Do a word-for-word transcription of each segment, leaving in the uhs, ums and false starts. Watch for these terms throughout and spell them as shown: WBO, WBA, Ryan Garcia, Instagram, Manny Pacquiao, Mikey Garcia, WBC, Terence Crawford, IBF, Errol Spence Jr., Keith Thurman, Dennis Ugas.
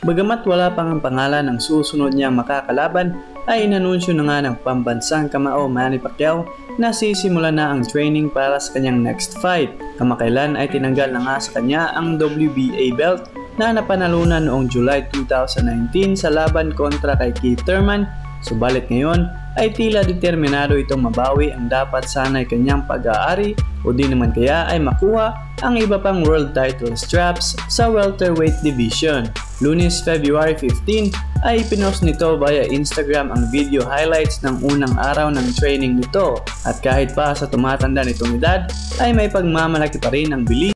Bagamat wala pang ang pangalan ng susunod niyang makakalaban, ay inanunsyo na nga ng pambansang kamao Manny Pacquiao na sisimula na ang training para sa kanyang next fight. Kamakailan ay tinanggal na nga sa kanya ang W B A belt na napanalunan noong July two thousand nineteen sa laban kontra kay Keith Thurman, subalit ngayon ay tila determinado itong mabawi ang dapat sana'y kanyang pag-aari o di naman kaya ay makuha ang iba pang world title straps sa welterweight division. Lunes, February fifteenth ay pinost nito via Instagram ang video highlights ng unang araw ng training nito at kahit pa sa tumatanda nitong edad ay may pagmamalaki pa rin ang bilis.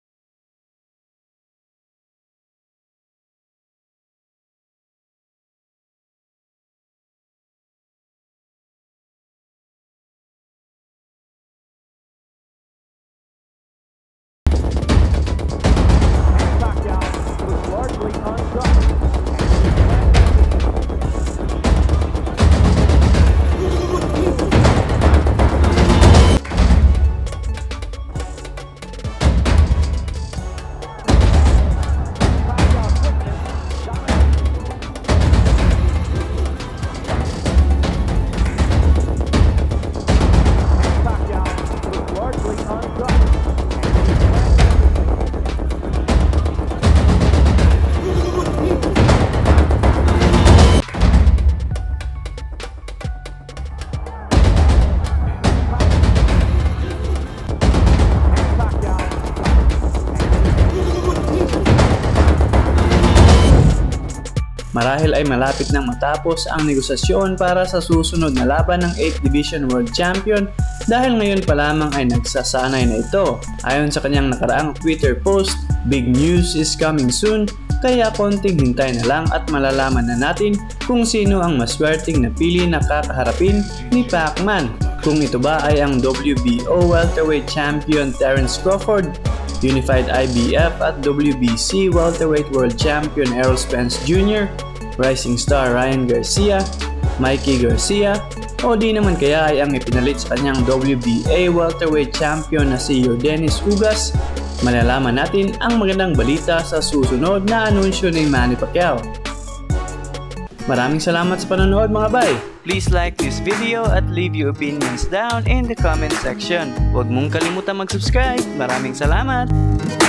Marahil ay malapit nang matapos ang negosasyon para sa susunod na laban ng eighth Division World Champion dahil ngayon pa lamang ay nagsasanay na ito. Ayon sa kanyang nakaraang Twitter post, "Big news is coming soon, kaya konting hintay na lang at malalaman na natin kung sino ang maswerteng napili na kakaharapin ni Pacman. Kung ito ba ay ang W B O welterweight champion Terence Crawford, Unified I B F at W B C welterweight world champion Errol Spence Junior, Rising Star Ryan Garcia, Mikey Garcia, o di naman kaya ay ang ipinalit sa kanyang W B A welterweight champion na si Dennis Ugas?" Malalaman natin ang magandang balita sa susunod na anunsyo ni Manny Pacquiao. Maraming salamat sa panonood mga bay! Please like this video at leave your opinions down in the comment section. Huwag mong kalimutang mag-subscribe. Maraming salamat!